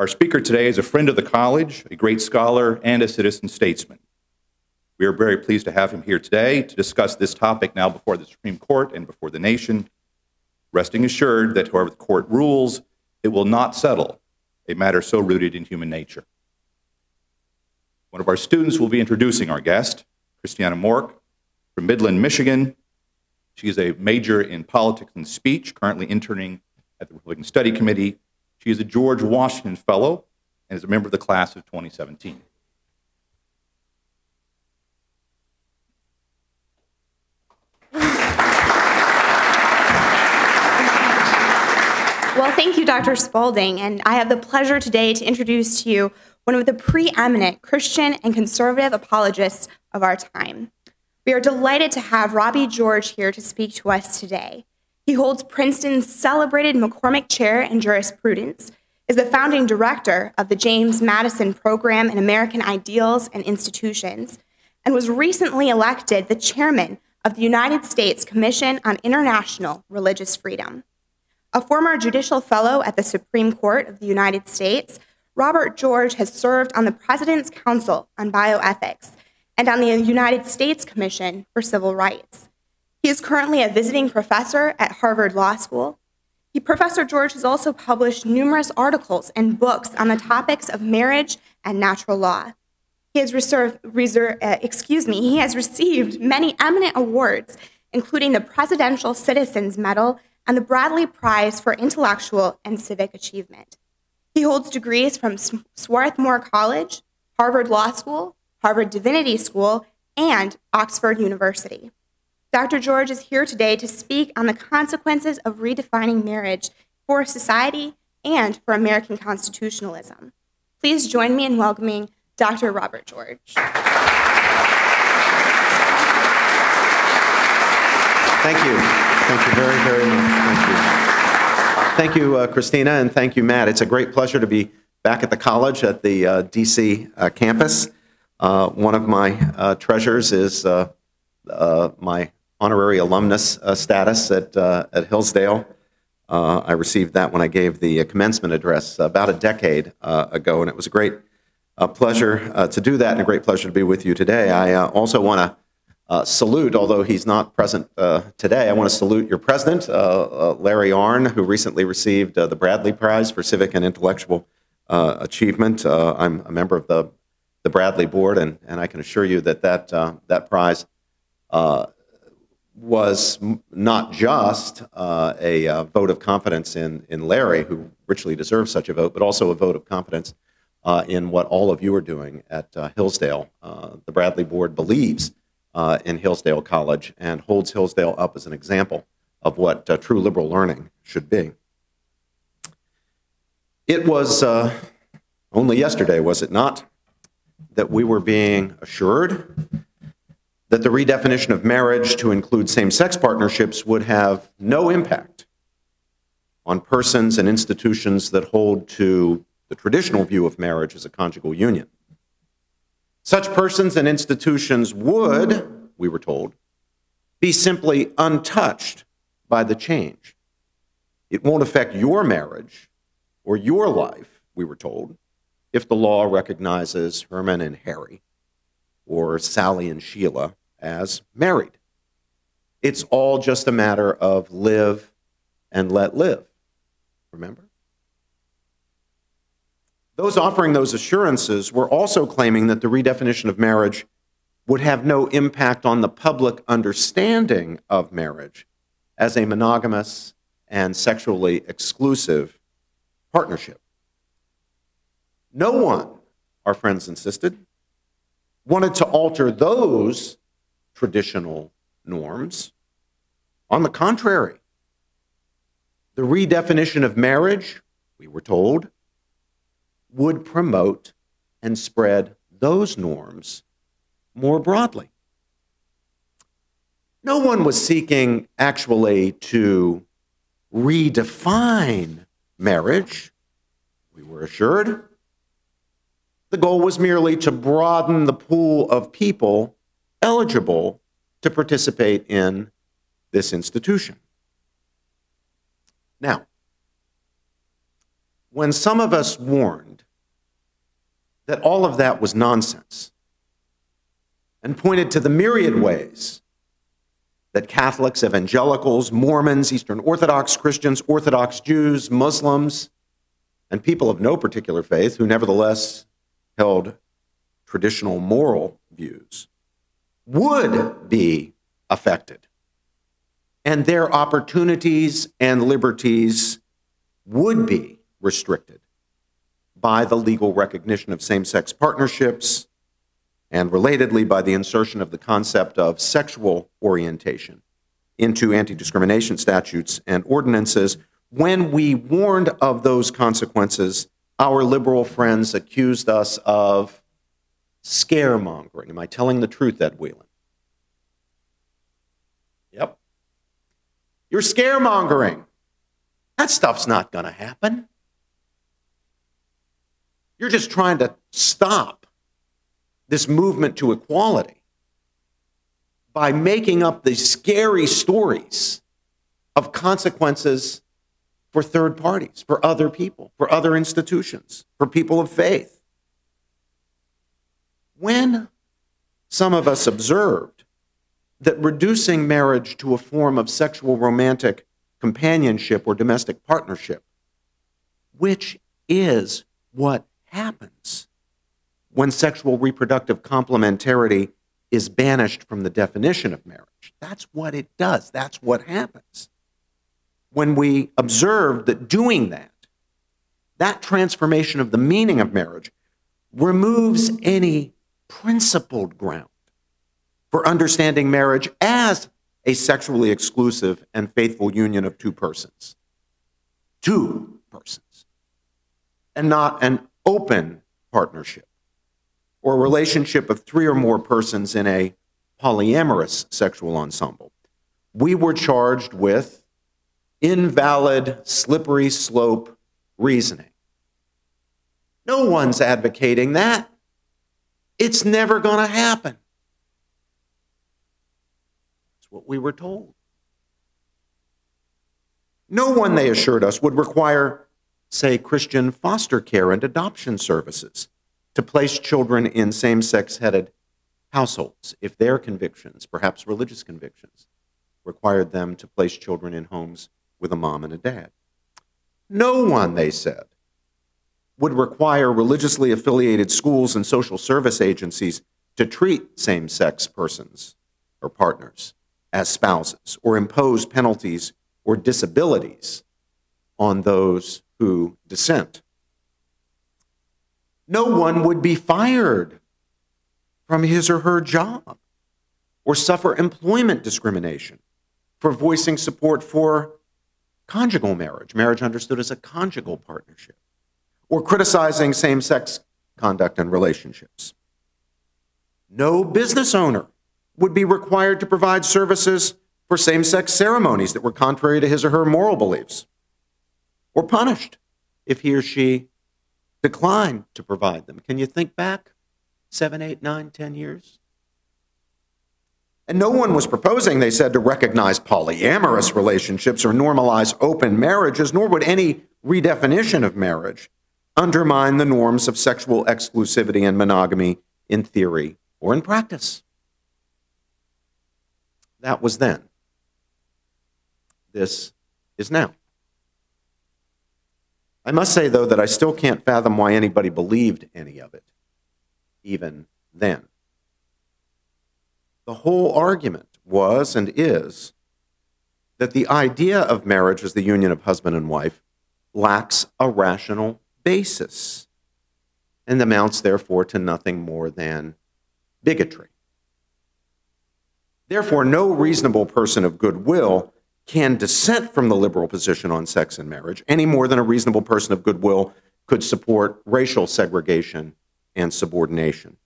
Our speaker today is a friend of the college, a great scholar, and a citizen statesman. We are very pleased to have him here today to discuss this topic now before the Supreme Court and before the nation, resting assured that however the court rules, it will not settle a matter so rooted in human nature. One of our students will be introducing our guest, Christiana Mork, from Midland, Michigan. She is a major in politics and speech, currently interning at the Republican Study Committee. She is a George Washington Fellow and is a member of the class of 2017. Well, thank you, Dr. Spalding, and I have the pleasure today to introduce to you one of the preeminent Christian and conservative apologists of our time. We are delighted to have Robert George here to speak to us today. He holds Princeton's celebrated McCormick Chair in Jurisprudence, is the founding director of the James Madison Program in American Ideals and Institutions, and was recently elected the chairman of the United States Commission on International Religious Freedom. A former judicial fellow at the Supreme Court of the United States, Robert George has served on the President's Council on Bioethics and on the United States Commission for Civil Rights. He is currently a visiting professor at Harvard Law School. Professor George has also published numerous articles and books on the topics of marriage and natural law. He has received many eminent awards, including the Presidential Citizens Medal and the Bradley Prize for Intellectual and Civic Achievement. He holds degrees from Swarthmore College, Harvard Law School, Harvard Divinity School, and Oxford University. Dr. George is here today to speak on the consequences of redefining marriage for society and for American constitutionalism. Please join me in welcoming Dr. Robert George. Thank you. Thank you very, very much. Thank you, Christina, and thank you, Matt. It's a great pleasure to be back at the college at the DC campus. One of my treasures is my honorary alumnus status at Hillsdale. I received that when I gave the commencement address about a decade ago, and it was a great pleasure to do that and a great pleasure to be with you today. I also want to salute, although he's not present today, I want to salute your president, Larry Arne, who recently received the Bradley Prize for Civic and Intellectual Achievement. I'm a member of the Bradley Board, and I can assure you that that prize was not just a vote of confidence in Larry, who richly deserves such a vote, but also a vote of confidence in what all of you are doing at Hillsdale. The Bradley Board believes in Hillsdale College and holds Hillsdale up as an example of what true liberal learning should be. It was only yesterday, was it not, that we were being assured that the redefinition of marriage to include same-sex partnerships would have no impact on persons and institutions that hold to the traditional view of marriage as a conjugal union. Such persons and institutions would, we were told, be simply untouched by the change. It won't affect your marriage or your life, we were told, if the law recognizes Herman and Harry or Sally and Sheila as married. It's all just a matter of live and let live, remember? Those offering those assurances were also claiming that the redefinition of marriage would have no impact on the public understanding of marriage as a monogamous and sexually exclusive partnership. No one, our friends insisted, wanted to alter those traditional norms. On the contrary, the redefinition of marriage, we were told, would promote and spread those norms more broadly. No one was seeking actually to redefine marriage, we were assured. The goal was merely to broaden the pool of people eligible to participate in this institution. Now, when some of us warned that all of that was nonsense, and pointed to the myriad ways that Catholics, evangelicals, Mormons, Eastern Orthodox Christians, Orthodox Jews, Muslims, and people of no particular faith who nevertheless held traditional moral views would be affected, and their opportunities and liberties would be restricted by the legal recognition of same-sex partnerships, and relatedly by the insertion of the concept of sexual orientation into anti-discrimination statutes and ordinances. When we warned of those consequences, our liberal friends accused us of scaremongering. Am I telling the truth, Ed Whelan? Yep. You're scaremongering. That stuff's not going to happen. You're just trying to stop this movement to equality by making up the scary stories of consequences for third parties, for other people, for other institutions, for people of faith. When some of us observed that reducing marriage to a form of sexual romantic companionship or domestic partnership, which is what happens when sexual reproductive complementarity is banished from the definition of marriage. That's what it does. That's what happens. When we observed that doing that, that transformation of the meaning of marriage removes any principled ground for understanding marriage as a sexually exclusive and faithful union of two persons. Two persons. And not an open partnership or a relationship of three or more persons in a polyamorous sexual ensemble. We were charged with invalid, slippery slope reasoning. No one's advocating that. It's never going to happen. That's what we were told. No one, they assured us, would require, say, Christian foster care and adoption services to place children in same-sex-headed households if their convictions, perhaps religious convictions, required them to place children in homes with a mom and a dad. No one, they said, would require religiously affiliated schools and social service agencies to treat same-sex persons or partners as spouses or impose penalties or disabilities on those who dissent. No one would be fired from his or her job or suffer employment discrimination for voicing support for conjugal marriage, marriage understood as a conjugal partnership, or criticizing same-sex conduct and relationships. No business owner would be required to provide services for same-sex ceremonies that were contrary to his or her moral beliefs, or punished if he or she declined to provide them. Can you think back 7, 8, 9, 10 years? And no one was proposing, they said, to recognize polyamorous relationships or normalize open marriages, nor would any redefinition of marriage undermine the norms of sexual exclusivity and monogamy in theory or in practice. That was then. This is now. I must say, though, that I still can't fathom why anybody believed any of it, even then. The whole argument was and is that the idea of marriage as the union of husband and wife lacks a rational basis and amounts, therefore, to nothing more than bigotry. Therefore, no reasonable person of goodwill can dissent from the liberal position on sex and marriage any more than a reasonable person of goodwill could support racial segregation and subordination.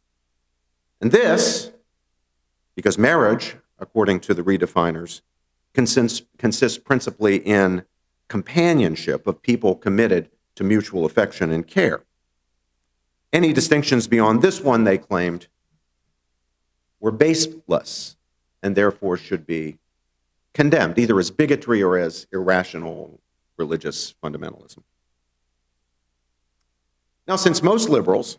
And this, because marriage, according to the redefiners, consists principally in companionship of people committed to mutual affection and care. Any distinctions beyond this one, they claimed, were baseless and therefore should be condemned, either as bigotry or as irrational religious fundamentalism. Now, since most liberals,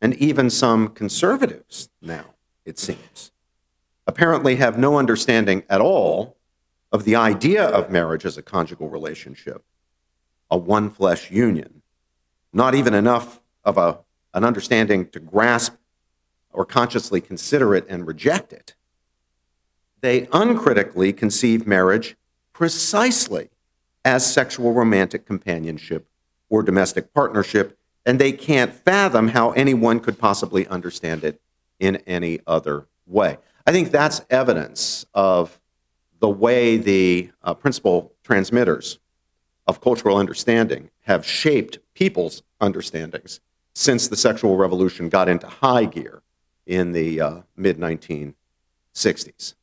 and even some conservatives now, it seems, apparently have no understanding at all of the idea of marriage as a conjugal relationship, a one-flesh union, not even enough of an understanding to grasp or consciously consider it and reject it. They uncritically conceive marriage precisely as sexual romantic companionship or domestic partnership, and they can't fathom how anyone could possibly understand it in any other way. I think that's evidence of the way the principal transmitters of cultural understanding have shaped people's understandings since the sexual revolution got into high gear in the mid-1960s.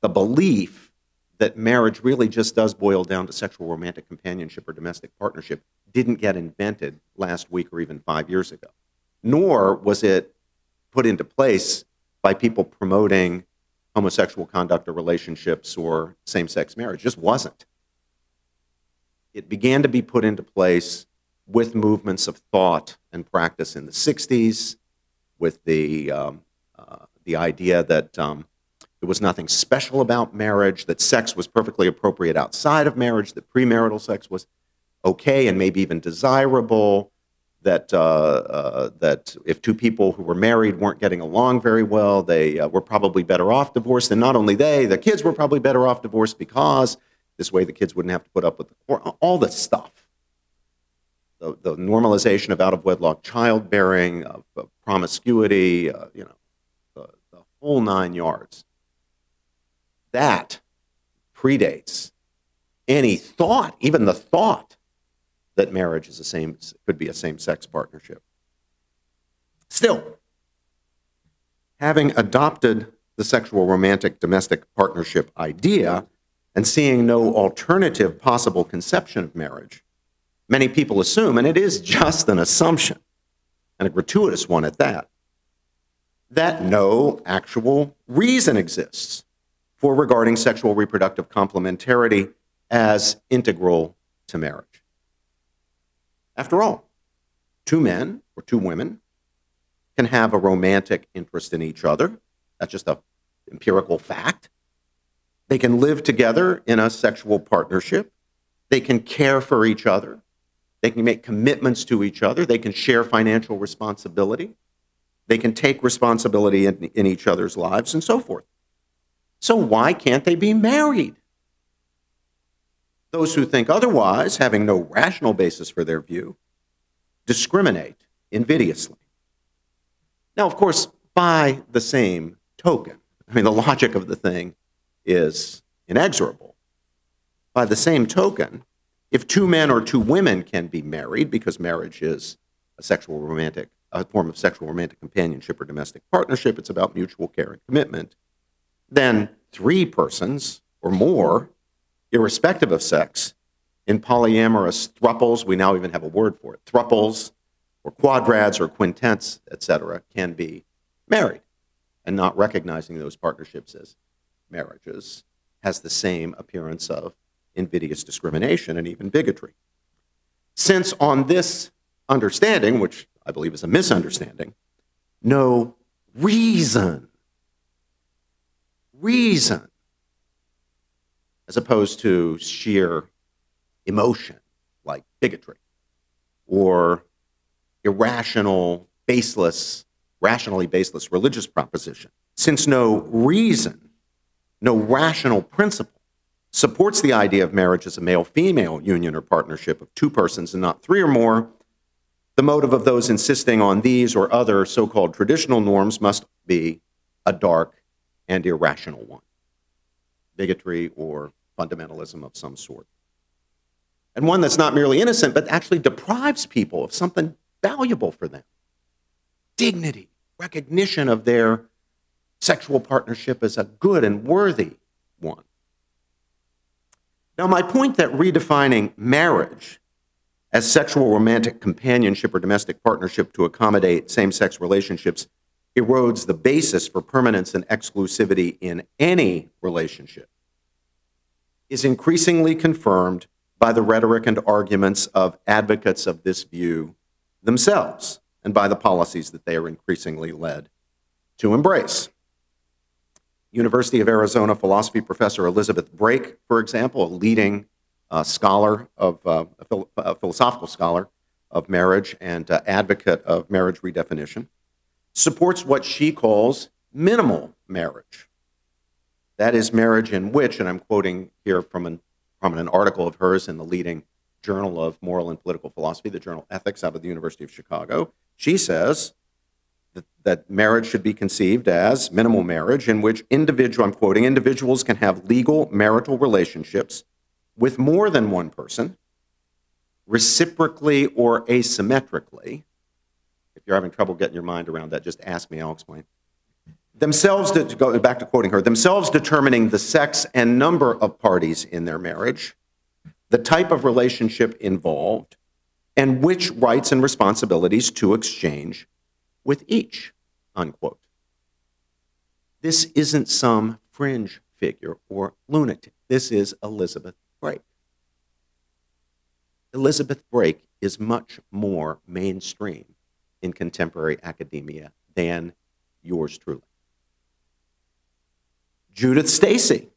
The belief that marriage really just does boil down to sexual romantic companionship or domestic partnership didn't get invented last week or even 5 years ago, nor was it put into place by people promoting homosexual conduct or relationships or same-sex marriage. It just wasn't. It began to be put into place with movements of thought and practice in the 60s, with the idea that there was nothing special about marriage, that sex was perfectly appropriate outside of marriage, that premarital sex was okay and maybe even desirable, that, that if two people who were married weren't getting along very well, they were probably better off divorced. And not only they, the kids were probably better off divorced because this way the kids wouldn't have to put up with all this stuff. The normalization of out-of-wedlock childbearing, of promiscuity, you know, the whole 9 yards. That predates any thought, even the thought, that marriage is could be a same-sex partnership. Still, having adopted the sexual romantic domestic partnership idea and seeing no alternative possible conception of marriage, many people assume, and it is just an assumption, and a gratuitous one at that, that no actual reason exists for regarding sexual reproductive complementarity as integral to marriage. After all, two men or two women can have a romantic interest in each other. That's just an empirical fact. They can live together in a sexual partnership. They can care for each other. They can make commitments to each other. They can share financial responsibility. They can take responsibility in each other's lives and so forth. So why can't they be married? Those who think otherwise, having no rational basis for their view, discriminate invidiously. Now, of course, by the same token, I mean, the logic of the thing is inexorable. By the same token, if two men or two women can be married, because marriage is a form of sexual romantic companionship or domestic partnership, it's about mutual care and commitment, then three persons or more, irrespective of sex, in polyamorous thruples, we now even have a word for it, thruples or quadrads or quintets, etc., can be married. And not recognizing those partnerships as marriages has the same appearance of invidious discrimination and even bigotry. Since on this understanding, which I believe is a misunderstanding, no reason, as opposed to sheer emotion, like bigotry, or irrational, baseless, rationally baseless religious proposition. Since no reason, no rational principle supports the idea of marriage as a male-female union or partnership of two persons and not three or more, the motive of those insisting on these or other so-called traditional norms must be a dark and irrational one. Bigotry or fundamentalism of some sort. And one that's not merely innocent, but actually deprives people of something valuable for them. Dignity, recognition of their sexual partnership as a good and worthy one. Now, my point that redefining marriage as sexual romantic companionship or domestic partnership to accommodate same-sex relationships erodes the basis for permanence and exclusivity in any relationship is increasingly confirmed by the rhetoric and arguments of advocates of this view themselves. and by the policies that they are increasingly led to embrace. University of Arizona philosophy professor Elizabeth Brake, for example, a leading scholar of a philosophical scholar of marriage and advocate of marriage redefinition, supports what she calls minimal marriage. That is marriage in which, and I'm quoting here from an article of hers in the leading Journal of Moral and Political Philosophy, the Journal Ethics out of the University of Chicago, she says that marriage should be conceived as minimal marriage in which individual, I'm quoting, individuals can have legal marital relationships with more than one person, reciprocally or asymmetrically. If you're having trouble getting your mind around that, just ask me, I'll explain. Themselves, to go back to quoting her, themselves determining the sex and number of parties in their marriage, the type of relationship involved, and which rights and responsibilities to exchange with each, unquote. This isn't some fringe figure or lunatic. This is Elizabeth Brake. Elizabeth Brake is much more mainstream in contemporary academia than yours truly. Judith Stacey,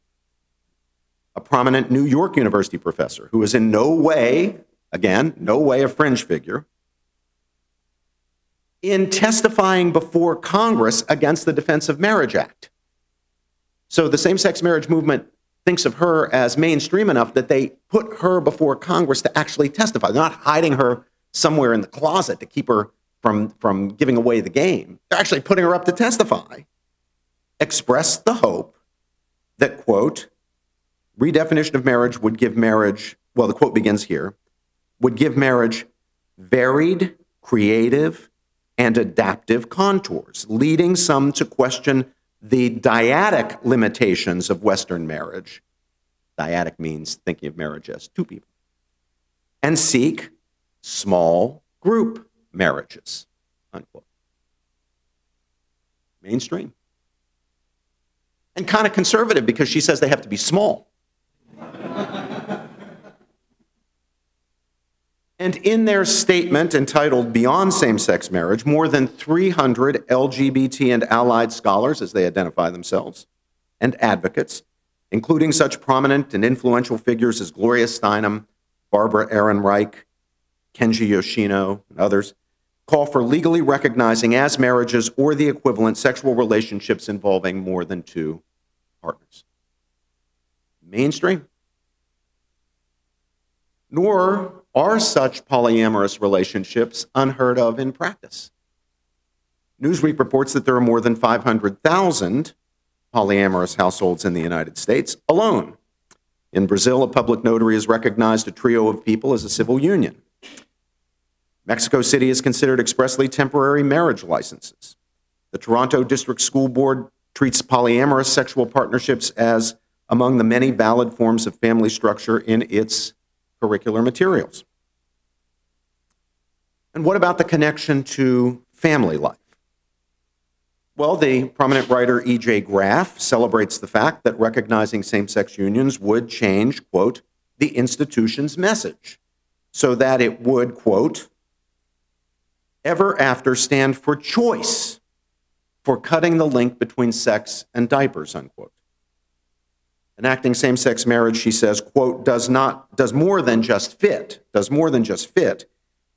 a prominent New York University professor who is in no way, again, no way a fringe figure, in testifying before Congress against the Defense of Marriage Act. So the same-sex marriage movement thinks of her as mainstream enough that they put her before Congress to actually testify. They're not hiding her somewhere in the closet to keep her from giving away the game. They're actually putting her up to testify. Expressed the hope that, quote, redefinition of marriage would give marriage, well, the quote begins here, would give marriage varied, creative, and adaptive contours, leading some to question the dyadic limitations of Western marriage. Dyadic means thinking of marriage as two people. And seek small group marriages, unquote. Mainstream. And kind of conservative because she says they have to be small. And in their statement entitled Beyond Same-Sex Marriage, more than 300 LGBT and allied scholars, as they identify themselves, and advocates, including such prominent and influential figures as Gloria Steinem, Barbara Ehrenreich, Kenji Yoshino, and others, call for legally recognizing as marriages or the equivalent sexual relationships involving more than two partners. Mainstream. Nor are such polyamorous relationships unheard of in practice. Newsweek reports that there are more than 500,000 polyamorous households in the United States alone. In Brazil, a public notary has recognized a trio of people as a civil union. Mexico City has considered expressly temporary marriage licenses. The Toronto District School Board treats polyamorous sexual partnerships as among the many valid forms of family structure in its curricular materials. And what about the connection to family life? Well, the prominent writer E.J. Graff celebrates the fact that recognizing same-sex unions would change, quote, the institution's message so that it would, quote, ever after stand for choice for cutting the link between sex and diapers, unquote. Enacting same-sex marriage, she says, quote, does more than just fit.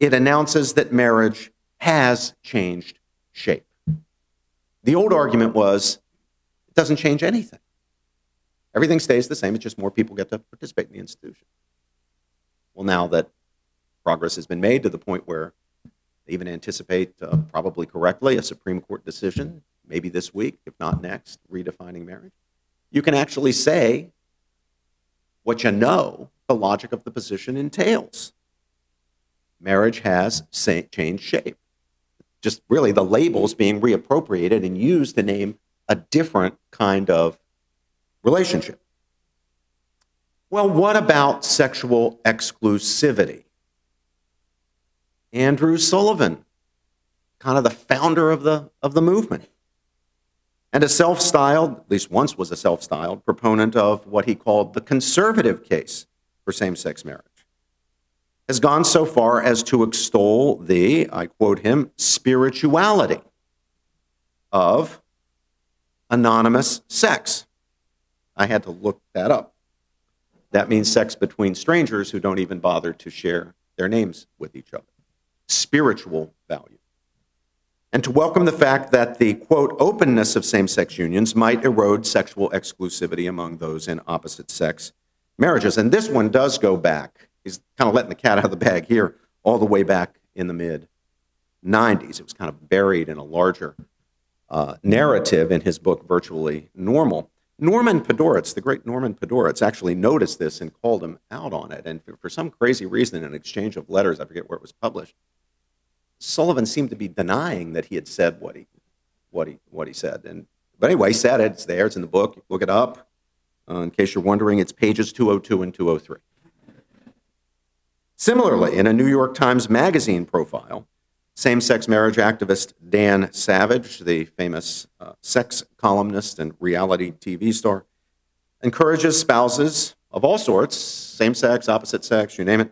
It announces that marriage has changed shape. The old argument was, it doesn't change anything. Everything stays the same, it's just more people get to participate in the institution. Well, now that progress has been made to the point where they even anticipate, probably correctly, a Supreme Court decision, maybe this week, if not next, redefining marriage, you can actually say what you know the logic of the position entails. Marriage has changed shape. Just really the labels being reappropriated and used to name a different kind of relationship. Well, what about sexual exclusivity? Andrew Sullivan, kind of the founder of the movement, and a self-styled, at least once was a self-styled, proponent of what he called the conservative case for same-sex marriage, has gone so far as to extol the, I quote him, spirituality of anonymous sex. I had to look that up. That means sex between strangers who don't even bother to share their names with each other. Spiritual value. And to welcome the fact that the, quote, openness of same-sex unions might erode sexual exclusivity among those in opposite-sex marriages. And this one does go back. He's kind of letting the cat out of the bag here, all the way back in the mid-'90s. It was kind of buried in a larger narrative in his book, Virtually Normal. Norman Podhoretz, the great Norman Podhoretz, actually noticed this and called him out on it. And for some crazy reason, in an exchange of letters, I forget where it was published, Sullivan seemed to be denying that he had said what he said. But anyway, he said it. It's there. It's in the book. You look it up. In case you're wondering, it's pages 202 and 203. Similarly, in a New York Times Magazine profile, same-sex marriage activist Dan Savage, the famous sex columnist and reality TV star, encourages spouses of all sorts, same-sex, opposite-sex, you name it,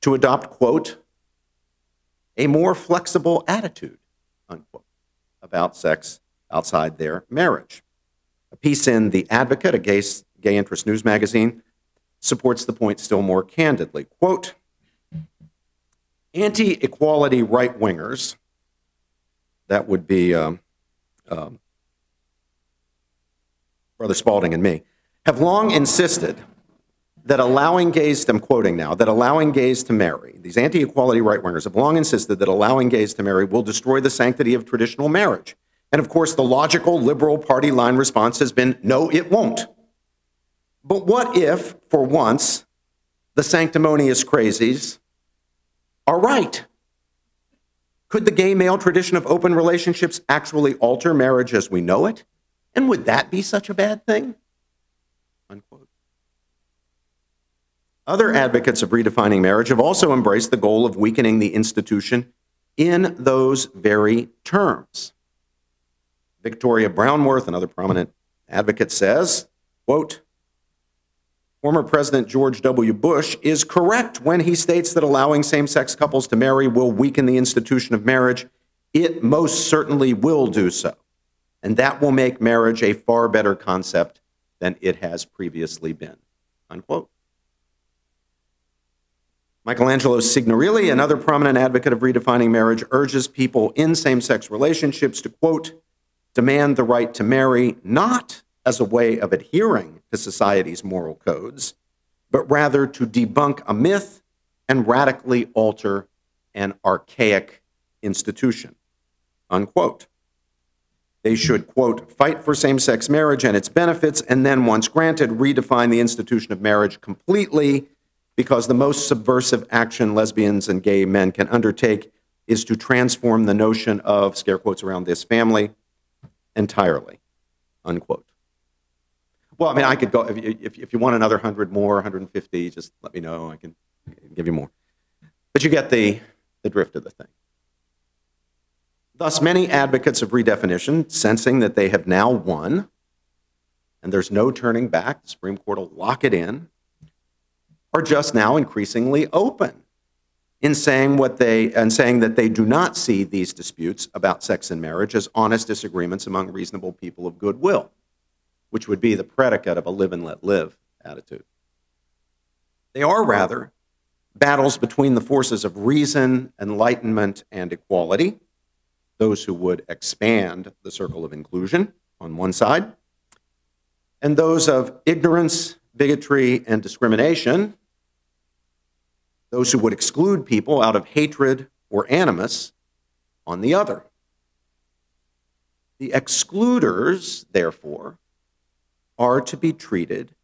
to adopt, quote, a more flexible attitude, unquote, about sex outside their marriage. A piece in The Advocate, a gay interest news magazine, supports the point still more candidly. Quote, anti-equality right-wingers, that would be Brother Spalding and me, have long insisted that allowing gays, I'm quoting now, that allowing gays to marry, these anti-equality right-wingers have long insisted that allowing gays to marry will destroy the sanctity of traditional marriage. And of course, the logical liberal party line response has been, no, it won't. But what if, for once, the sanctimonious crazies are right? Could the gay male tradition of open relationships actually alter marriage as we know it? And would that be such a bad thing? Unquote. Other advocates of redefining marriage have also embraced the goal of weakening the institution in those very terms. Victoria Brownworth, another prominent advocate, says, quote, former President George W. Bush is correct when he states that allowing same-sex couples to marry will weaken the institution of marriage. It most certainly will do so. And that will make marriage a far better concept than it has previously been, unquote. Michelangelo Signorilli, another prominent advocate of redefining marriage, urges people in same-sex relationships to, quote, demand the right to marry not as a way of adhering to society's moral codes, but rather to debunk a myth and radically alter an archaic institution, unquote. They should, quote, fight for same-sex marriage and its benefits, and then, once granted, redefine the institution of marriage completely, because the most subversive action lesbians and gay men can undertake is to transform the notion of, scare quotes around this, family entirely, unquote. Well, I mean, I could go, if you want another 100 more, 150, just let me know, I can give you more. But you get the drift of the thing. Thus, many advocates of redefinition, sensing that they have now won, and there's no turning back, the Supreme Court will lock it in, are just now increasingly open in saying that they do not see these disputes about sex and marriage as honest disagreements among reasonable people of goodwill, which would be the predicate of a live and let live attitude. They are, rather, battles between the forces of reason, enlightenment, and equality, those who would expand the circle of inclusion on one side, and those of ignorance, bigotry, and discrimination, those who would exclude people out of hatred or animus on the other. The excluders, therefore, are to be treated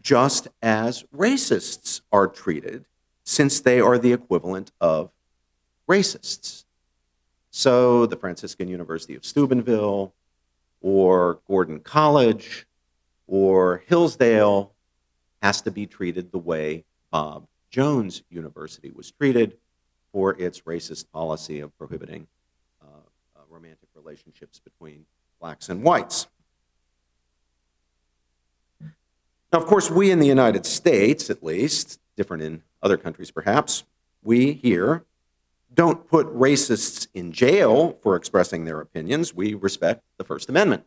just as racists are treated, since they are the equivalent of racists. So the Franciscan University of Steubenville, or Gordon College, or Hillsdale has to be treated the way Bob Jones University was treated for its racist policy of prohibiting romantic relationships between blacks and whites. Now, of course, we in the United States, at least, different in other countries perhaps, we here don't put racists in jail for expressing their opinions. We respect the First Amendment.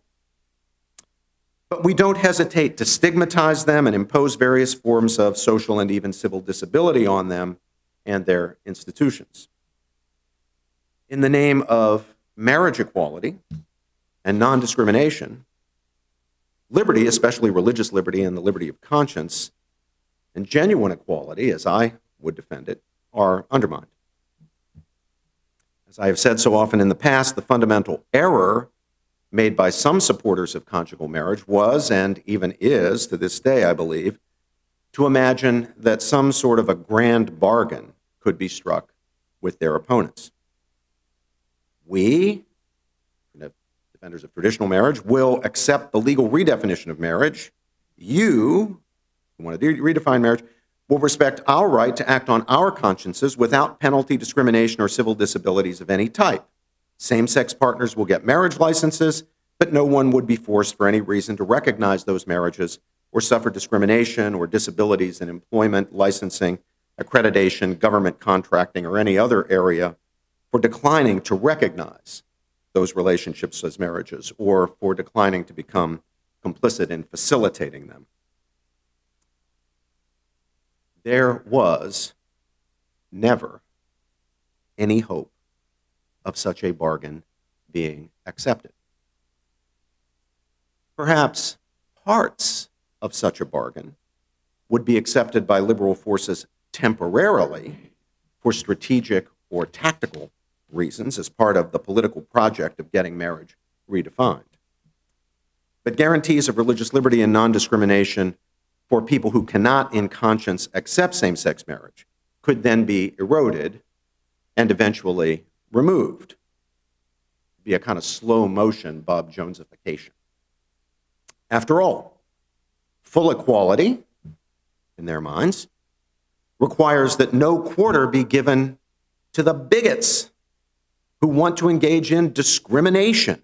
But we don't hesitate to stigmatize them and impose various forms of social and even civil disability on them and their institutions. In the name of marriage equality and non-discrimination, liberty, especially religious liberty and the liberty of conscience, and genuine equality, as I would defend it, are undermined. As I have said so often in the past, the fundamental error made by some supporters of conjugal marriage was, and even is to this day, I believe, to imagine that some sort of a grand bargain could be struck with their opponents. We, defenders of traditional marriage, will accept the legal redefinition of marriage. You, who want to redefine marriage, will respect our right to act on our consciences without penalty, discrimination, or civil disabilities of any type. Same-sex partners will get marriage licenses, but no one would be forced for any reason to recognize those marriages or suffer discrimination or disabilities in employment, licensing, accreditation, government contracting, or any other area for declining to recognize those relationships as marriages or for declining to become complicit in facilitating them. There was never any hope of such a bargain being accepted. Perhaps parts of such a bargain would be accepted by liberal forces temporarily for strategic or tactical reasons as part of the political project of getting marriage redefined. But guarantees of religious liberty and non-discrimination for people who cannot in conscience accept same-sex marriage could then be eroded and eventually removed. Be a kind of slow motion Bob Jonesification. After all, full equality, in their minds, requires that no quarter be given to the bigots who want to engage in discrimination.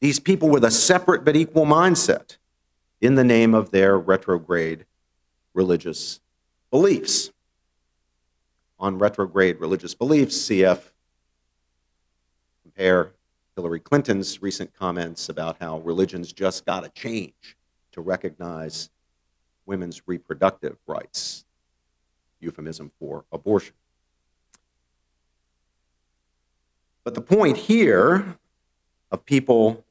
These people with a separate but equal mindset in the name of their retrograde religious beliefs. On retrograde religious beliefs, CF compare Hillary Clinton's recent comments about how religion's just got to change to recognize women's reproductive rights, euphemism for abortion. But the point here of people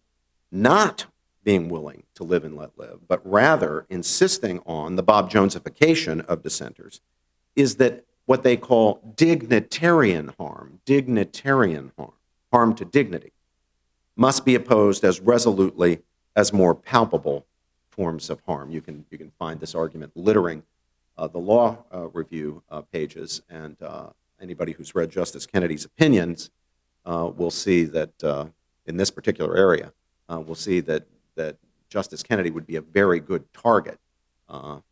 not being willing to live and let live, but rather insisting on the Bob Jonesification of dissenters, is that what they call dignitarian harm, harm to dignity, must be opposed as resolutely as more palpable forms of harm. You can find this argument littering the law review pages, and anybody who's read Justice Kennedy's opinions will see that in this particular area, we'll see that Justice Kennedy would be a very good target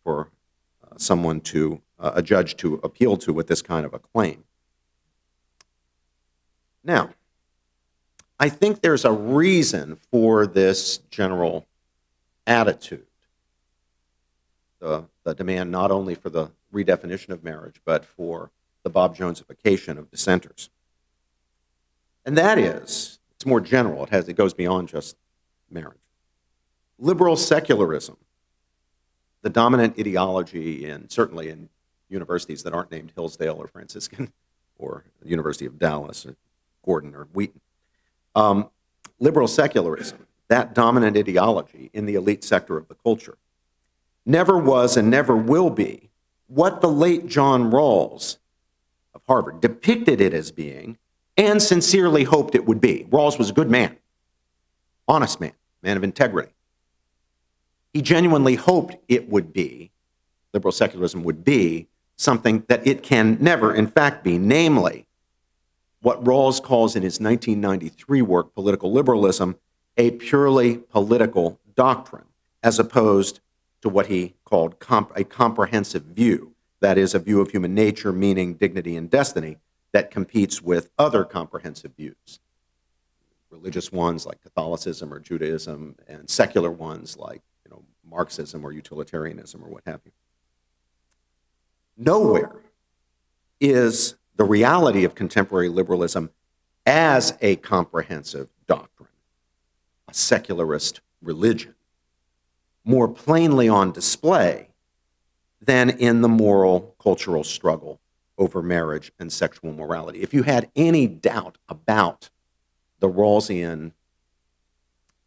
for someone to, a judge to appeal to with this kind of a claim. Now, I think there's a reason for this general attitude, the demand not only for the redefinition of marriage, but for the Bob Jonesification of dissenters. And that is, it's more general, it goes beyond just marriage. Liberal secularism, the dominant ideology certainly in universities that aren't named Hillsdale or Franciscan or the University of Dallas or Gordon or Wheaton. Liberal secularism, that dominant ideology in the elite sector of the culture, never was and never will be what the late John Rawls of Harvard depicted it as being and sincerely hoped it would be. Rawls was a good man, honest man, man of integrity. He genuinely hoped it would be, liberal secularism would be, something that it can never, in fact, be, namely, what Rawls calls in his 1993 work, Political Liberalism, a purely political doctrine, as opposed to what he called a comprehensive view, that is, a view of human nature, meaning, dignity, and destiny, that competes with other comprehensive views. Religious ones like Catholicism or Judaism, and secular ones like Marxism or utilitarianism or what have you. Nowhere is the reality of contemporary liberalism as a comprehensive doctrine, a secularist religion, more plainly on display than in the moral, cultural struggle over marriage and sexual morality. If you had any doubt about the Rawlsian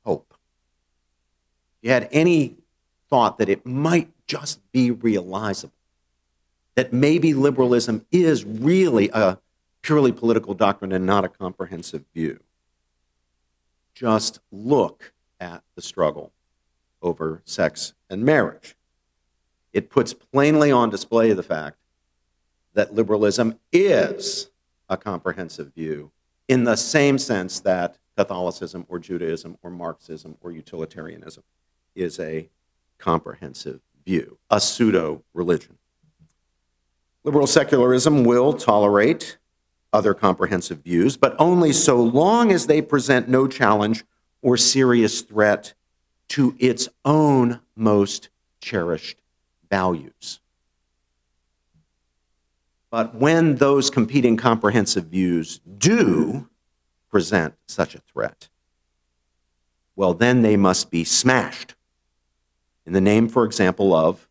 hope, if you had any thought that it might just be realizable, that maybe liberalism is really a purely political doctrine and not a comprehensive view, just look at the struggle over sex and marriage. It puts plainly on display the fact that liberalism is a comprehensive view in the same sense that Catholicism or Judaism or Marxism or utilitarianism is a comprehensive view, a pseudo-religion. Liberal secularism will tolerate other comprehensive views, but only so long as they present no challenge or serious threat to its own most cherished values. But when those competing comprehensive views do present such a threat, well, then they must be smashed in the name, for example, of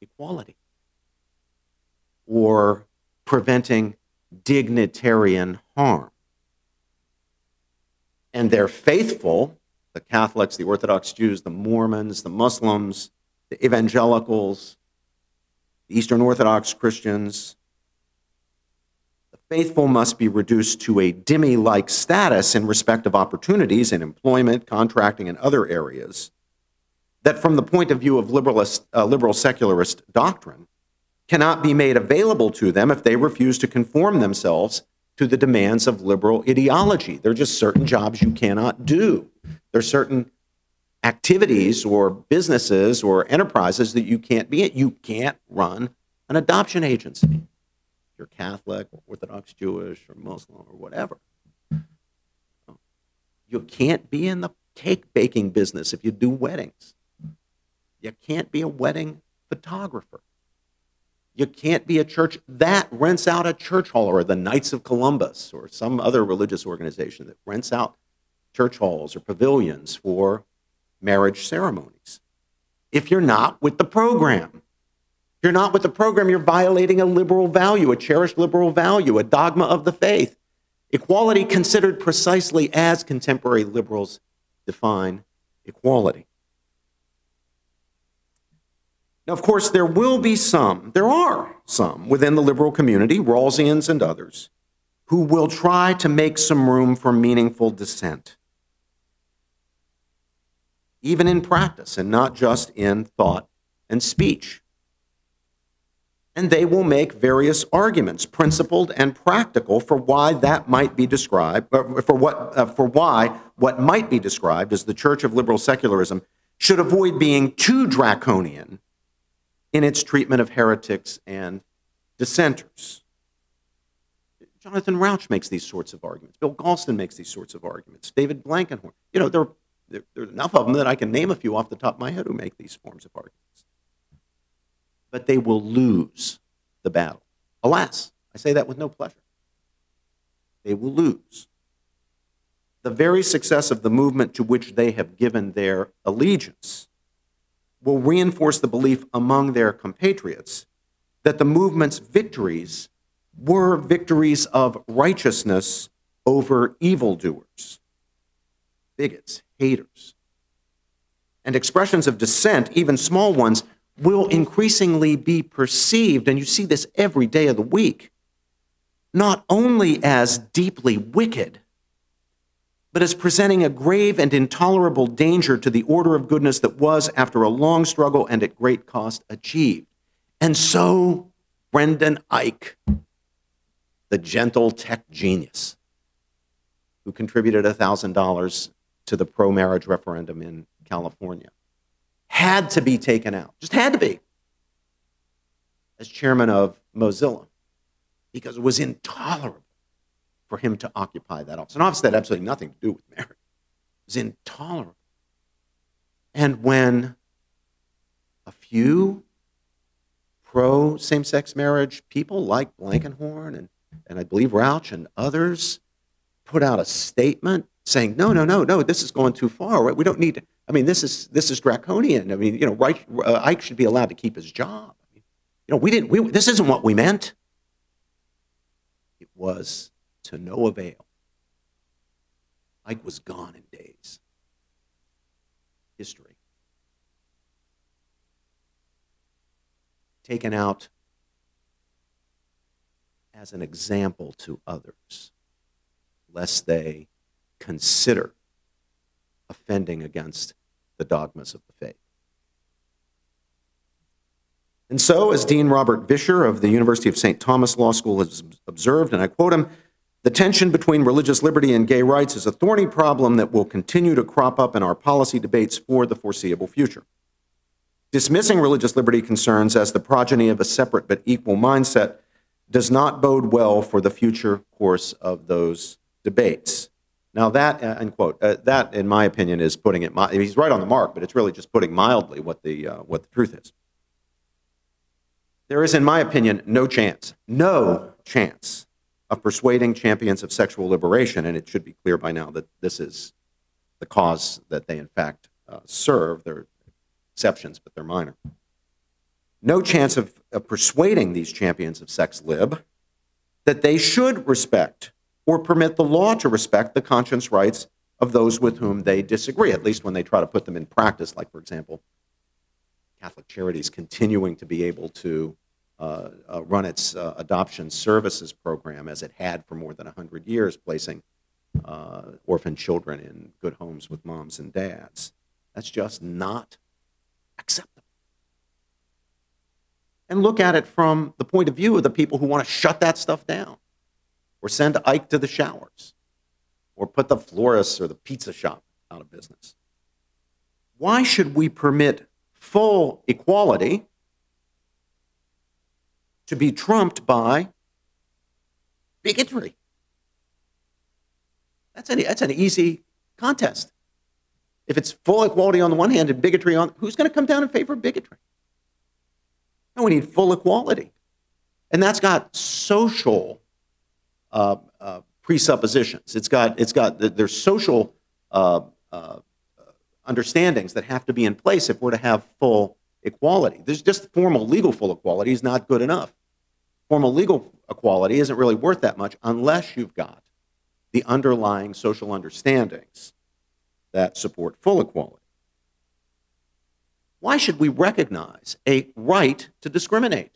equality or preventing dignitarian harm. And they're faithful, the Catholics, the Orthodox Jews, the Mormons, the Muslims, the evangelicals, the Eastern Orthodox Christians, the faithful must be reduced to a dhimmi-like status in respect of opportunities in employment, contracting, and other areas that, from the point of view of liberal secularist doctrine, cannot be made available to them if they refuse to conform themselves to the demands of liberal ideology. There are just certain jobs you cannot do. There are certain activities or businesses or enterprises that you can't be at. You can't run an adoption agency if you're Catholic or Orthodox Jewish or Muslim or whatever. You can't be in the cake baking business if you do weddings. You can't be a wedding photographer. You can't be a church that rents out a church hall, or the Knights of Columbus or some other religious organization that rents out church halls or pavilions for marriage ceremonies. If you're not with the program, you're violating a liberal value, a cherished liberal value, a dogma of the faith. Equality considered precisely as contemporary liberals define equality. Now, of course, there are some within the liberal community, Rawlsians and others, who will try to make some room for meaningful dissent, even in practice and not just in thought and speech. And they will make various arguments, principled and practical, for why that might be described, for why what might be described as the Church of Liberal Secularism should avoid being too draconian in its treatment of heretics and dissenters. Jonathan Rauch makes these sorts of arguments. Bill Galston makes these sorts of arguments. David Blankenhorn. You know, there's enough of them that I can name a few off the top of my head who make these forms of arguments. But they will lose the battle. Alas, I say that with no pleasure. They will lose. The very success of the movement to which they have given their allegiance will reinforce the belief among their compatriots that the movement's victories were victories of righteousness over evildoers, bigots, haters. And expressions of dissent, even small ones, will increasingly be perceived, and you see this every day of the week, not only as deeply wicked, but as presenting a grave and intolerable danger to the order of goodness that was, after a long struggle and at great cost, achieved. And so, Brendan Eich, the gentle tech genius who contributed $1,000 to the pro-marriage referendum in California, had to be taken out, just had to be, as chairman of Mozilla, because it was intolerable for him to occupy that office. An office that had absolutely nothing to do with marriage. It was intolerable. And when a few pro same-sex marriage people like Blankenhorn and I believe Rauch and others put out a statement saying, no, no, no, no, this is going too far, right? We don't need to, I mean, this is draconian. I mean, you know, Eich should be allowed to keep his job. You know, this isn't what we meant. It was to no avail. Eich was gone in days. History. Taken out as an example to others, lest they consider offending against the dogmas of the faith. And so, as Dean Robert Vischer of the University of St. Thomas Law School has observed, and I quote him, "The tension between religious liberty and gay rights is a thorny problem that will continue to crop up in our policy debates for the foreseeable future. Dismissing religious liberty concerns as the progeny of a separate but equal mindset does not bode well for the future course of those debates." Now that, unquote, that, in my opinion, is putting it, he's right on the mark, but it's really just putting mildly what the truth is. There is, in my opinion, no chance of persuading champions of sexual liberation, and it should be clear by now that this is the cause that they, in fact, serve. There are exceptions, but they're minor. No chance of persuading these champions of sex lib that they should respect or permit the law to respect the conscience rights of those with whom they disagree, at least when they try to put them in practice, like, for example, Catholic Charities continuing to be able to run its adoption services program as it had for more than 100 years, placing orphan children in good homes with moms and dads. That's just not acceptable. And look at it from the point of view of the people who want to shut that stuff down, or send Eich to the showers, or put the florists or the pizza shop out of business. Why should we permit full equality to be trumped by bigotry? That's an easy contest. If it's full equality on the one hand and bigotry on, who's going to come down in favor of bigotry? No, we need full equality. And that's got social presuppositions. There's social understandings that have to be in place if we're to have full equality. There's just formal legal full equality is not good enough. Formal legal equality isn't really worth that much unless you've got the underlying social understandings that support full equality. Why should we recognize a right to discriminate?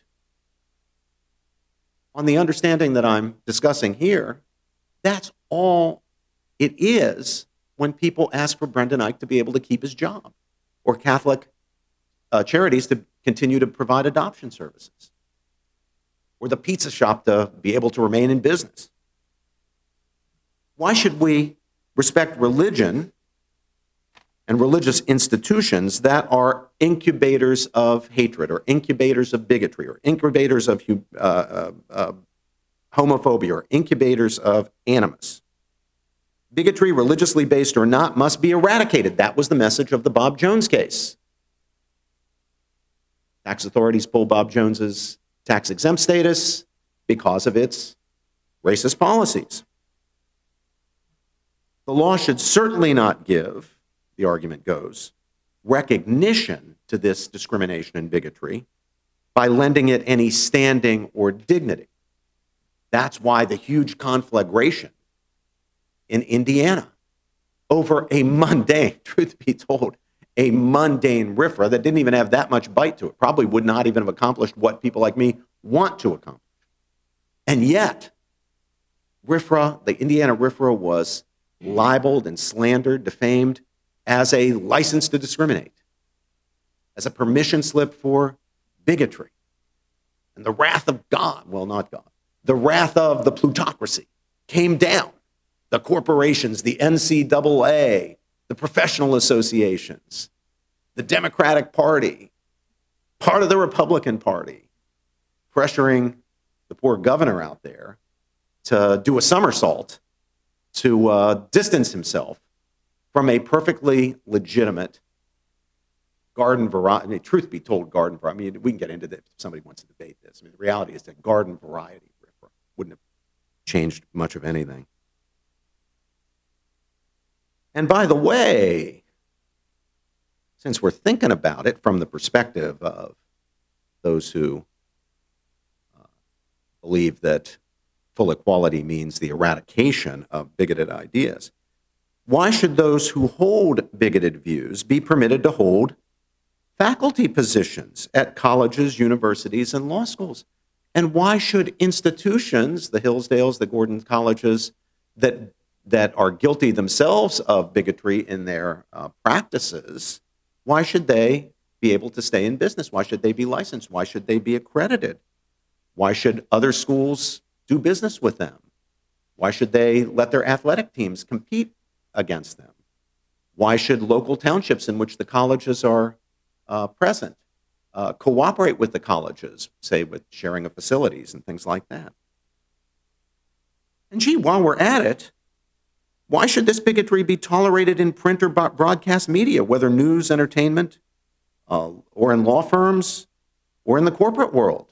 On the understanding that I'm discussing here, that's all it is when people ask for Brendan Eich to be able to keep his job, or Catholic Charities to continue to provide adoption services, or the pizza shop to be able to remain in business. Why should we respect religion and religious institutions that are incubators of hatred, or incubators of bigotry, or incubators of homophobia, or incubators of animus? Bigotry, religiously based or not, must be eradicated. That was the message of the Bob Jones case. Tax authorities pulled Bob Jones's tax-exempt status because of its racist policies. The law should certainly not give, the argument goes, recognition to this discrimination and bigotry by lending it any standing or dignity. That's why the huge conflagration in Indiana over a mundane, truth be told, a mundane RFRA that didn't even have that much bite to it, probably would not even have accomplished what people like me want to accomplish. And yet, RFRA, the Indiana RFRA, was libeled and slandered, defamed, as a license to discriminate, as a permission slip for bigotry. And the wrath of God, well, not God, the wrath of the plutocracy came down. The corporations, the NCAA, the professional associations, the Democratic Party, part of the Republican Party, pressuring the poor governor out there to do a somersault to distance himself from a perfectly legitimate garden variety, I mean, truth be told, garden variety, I mean, we can get into that if somebody wants to debate this. I mean, the reality is that garden variety wouldn't have changed much of anything. And by the way, since we're thinking about it from the perspective of those who believe that full equality means the eradication of bigoted ideas, why should those who hold bigoted views be permitted to hold faculty positions at colleges, universities, and law schools? And why should institutions, the Hillsdales, the Gordon Colleges, that are guilty themselves of bigotry in their practices, why should they be able to stay in business? Why should they be licensed? Why should they be accredited? Why should other schools do business with them? Why should they let their athletic teams compete against them? Why should local townships in which the colleges are present cooperate with the colleges, say with sharing of facilities and things like that? And gee, while we're at it, why should this bigotry be tolerated in print or broadcast media, whether news, entertainment, or in law firms, or in the corporate world?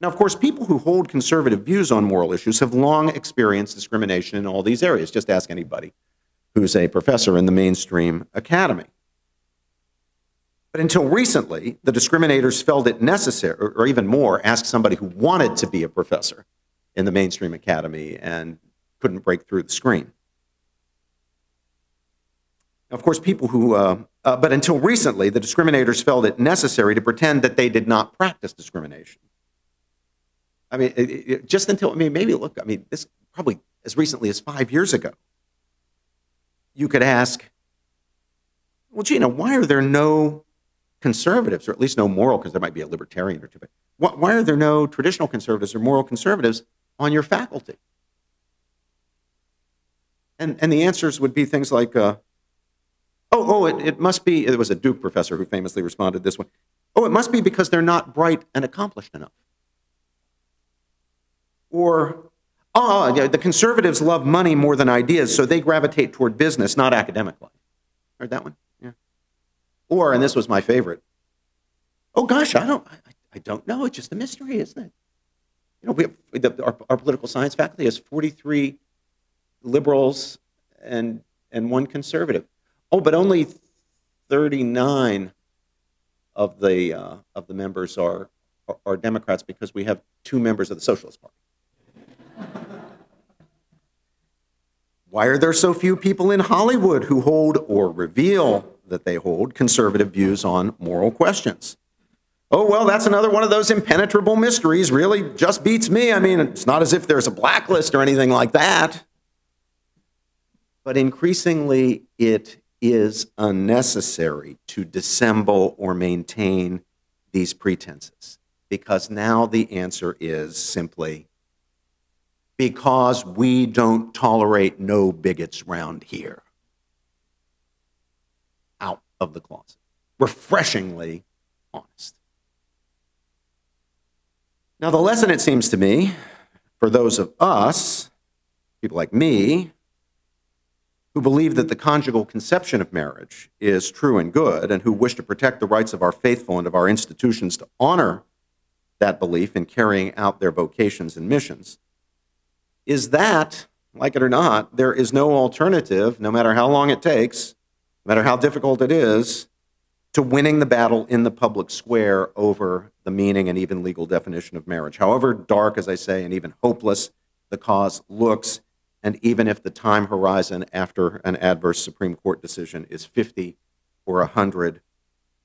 Now, of course, people who hold conservative views on moral issues have long experienced discrimination in all these areas. Just ask anybody who's a professor in the mainstream academy. But until recently, the discriminators felt it necessary, or even more, ask somebody who wanted to be a professor in the mainstream academy and couldn't break through the screen. Of course, people who, but until recently, the discriminators felt it necessary to pretend that they did not practice discrimination. I mean, just until, I mean, maybe look, I mean, this probably as recently as 5 years ago, you could ask, well, Gina, why are there no conservatives, or at least no moral, because there might be a libertarian or two, but why are there no traditional conservatives or moral conservatives on your faculty? And the answers would be things like, it must be, there was a Duke professor who famously responded this way, oh, it must be because they're not bright and accomplished enough. Or, the conservatives love money more than ideas, so they gravitate toward business, not academic life. Heard that one? Yeah. Or, and this was my favorite, oh gosh, I don't know, it's just a mystery, isn't it? You know, we have, our political science faculty has 43 liberals and one conservative. Oh, but only 39 of the members are Democrats because we have 2 members of the Socialist Party. Why are there so few people in Hollywood who hold or reveal that they hold conservative views on moral questions? Oh, well, that's another one of those impenetrable mysteries. Really just beats me. I mean, it's not as if there's a blacklist or anything like that. But increasingly, it is unnecessary to dissemble or maintain these pretenses, because now the answer is simply, because we don't tolerate no bigots round here. Out of the closet. Refreshingly honest. Now, the lesson, it seems to me, for those of us, people like me, who believe that the conjugal conception of marriage is true and good, and who wish to protect the rights of our faithful and of our institutions to honor that belief in carrying out their vocations and missions, is that, like it or not, there is no alternative, no matter how long it takes, no matter how difficult it is, to winning the battle in the public square over the meaning and even legal definition of marriage. However dark, as I say, and even hopeless the cause looks, and even if the time horizon after an adverse Supreme Court decision is 50 or 100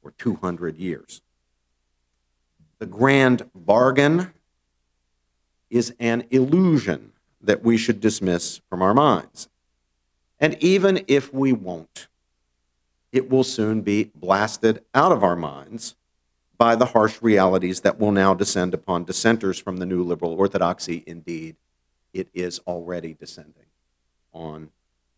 or 200 years. The grand bargain is an illusion that we should dismiss from our minds. And even if we won't, it will soon be blasted out of our minds by the harsh realities that will now descend upon dissenters from the new liberal orthodoxy. Indeed, it is already descending on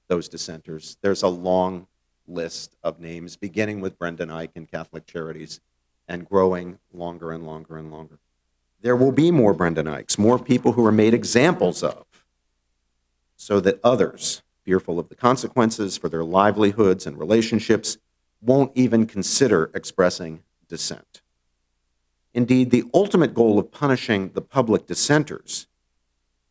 those dissenters. There's a long list of names, beginning with Brendan Eich and Catholic Charities, and growing longer and longer and longer. There will be more Brendan Eichs, more people who are made examples of, so that others fearful of the consequences for their livelihoods and relationships, won't even consider expressing dissent. Indeed, the ultimate goal of punishing the public dissenters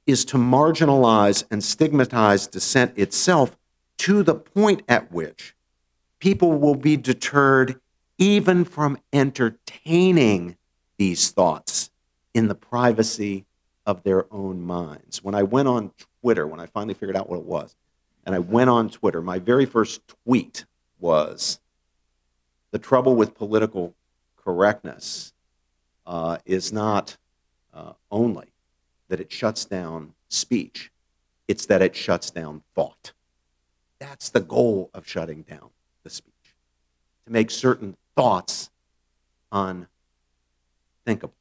is to marginalize and stigmatize dissent itself to the point at which people will be deterred even from entertaining these thoughts in the privacy of their own minds. When I went on Twitter, when I finally figured out what it was, and I went on Twitter, my very first tweet was, the trouble with political correctness is not only that it shuts down speech, it's that it shuts down thought. That's the goal of shutting down the speech, to make certain thoughts unthinkable.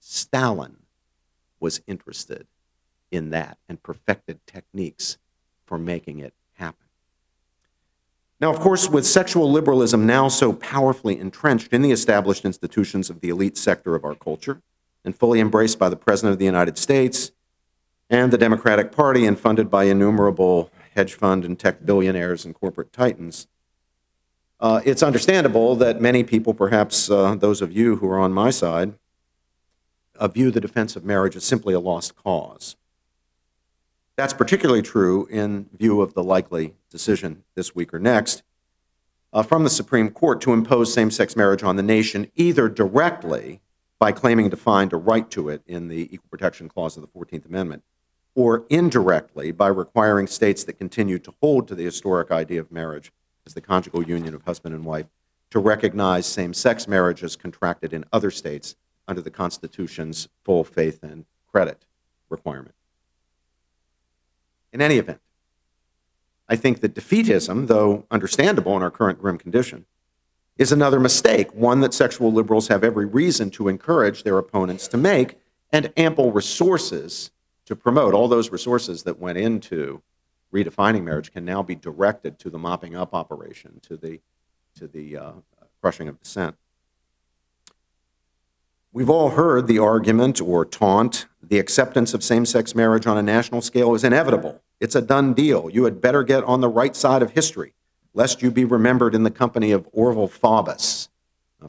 Stalin was interested in that and perfected techniques for making it happen. Now, of course, with sexual liberalism now so powerfully entrenched in the established institutions of the elite sector of our culture and fully embraced by the President of the United States and the Democratic Party and funded by innumerable hedge fund and tech billionaires and corporate titans, it's understandable that many people, perhaps those of you who are on my side, view the defense of marriage as simply a lost cause. That's particularly true in view of the likely decision this week or next from the Supreme Court to impose same-sex marriage on the nation, either directly by claiming to find a right to it in the Equal Protection Clause of the 14th Amendment, or indirectly by requiring states that continue to hold to the historic idea of marriage as the conjugal union of husband and wife to recognize same-sex marriage as contracted in other states under the Constitution's full faith and credit requirement. In any event, I think that defeatism, though understandable in our current grim condition, is another mistake, one that sexual liberals have every reason to encourage their opponents to make and ample resources to promote. All those resources that went into redefining marriage can now be directed to the mopping up operation, to the crushing of dissent. We've all heard the argument or taunt, the acceptance of same-sex marriage on a national scale is inevitable. It's a done deal. You had better get on the right side of history, lest you be remembered in the company of Orville Faubus.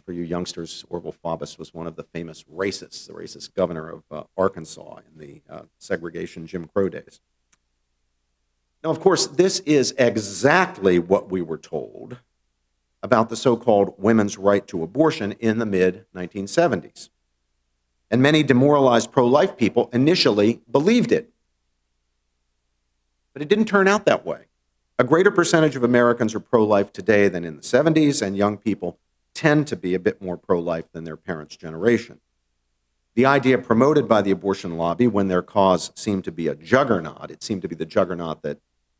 For you youngsters, Orville Faubus was one of the famous racists, the racist governor of Arkansas in the segregation Jim Crow days. Now, of course, this is exactly what we were told about the so-called women's right to abortion in the mid-1970s. And many demoralized pro-life people initially believed it. But it didn't turn out that way. A greater percentage of Americans are pro-life today than in the 70s, and young people tend to be a bit more pro-life than their parents' generation. The idea promoted by the abortion lobby when their cause seemed to be a juggernaut, it seemed to be the juggernaut